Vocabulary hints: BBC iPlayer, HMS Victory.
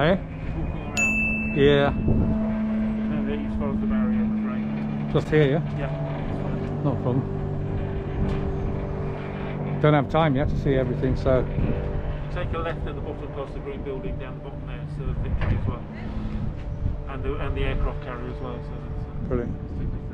Hey? Yeah. And then you follow the barrier, right? Just here, yeah? Yeah. Not a problem. Don't have time yet to see everything, so... You take a left at the bottom across the green building down the bottom there, so the Victory as well. And the aircraft carrier as well, so that's... Brilliant.